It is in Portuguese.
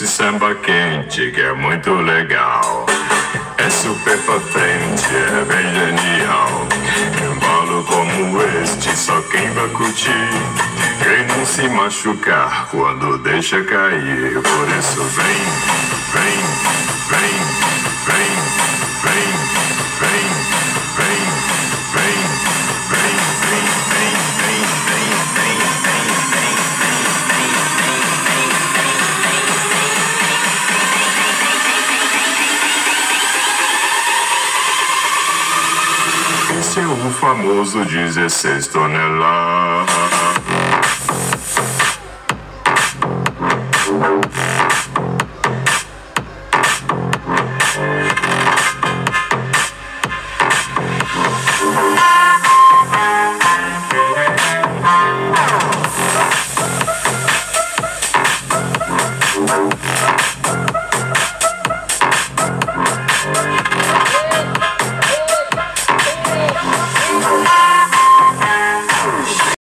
esse samba quente que é muito legal. É super pra frente, é bem genial. Um balo como este só quem vai curtir, quem não se machucar quando deixa cair. Por isso vem, vem, vem, vem, vem, vem, vem, vem, vem, vem, vem, vem, vem, vem, vem, vem, vem, vem. Esse é o famoso 16 toneladas.